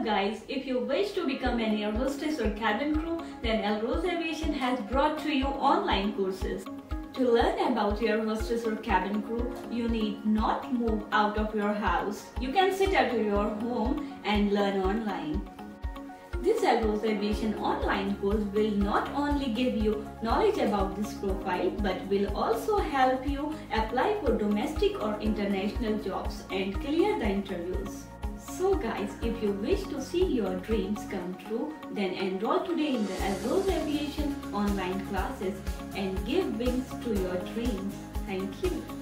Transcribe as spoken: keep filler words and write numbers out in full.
Hello guys, if you wish to become an air hostess or cabin crew, then Alroz Aviation has brought to you online courses. To learn about air hostess or cabin crew, you need not move out of your house. You can sit at your home and learn online. This Alroz Aviation online course will not only give you knowledge about this profile but will also help you apply for domestic or international jobs and clear the interviews. So guys, if you wish to see your dreams come true, then enroll today in the Alroz Aviation online classes and give wings to your dreams. Thank you.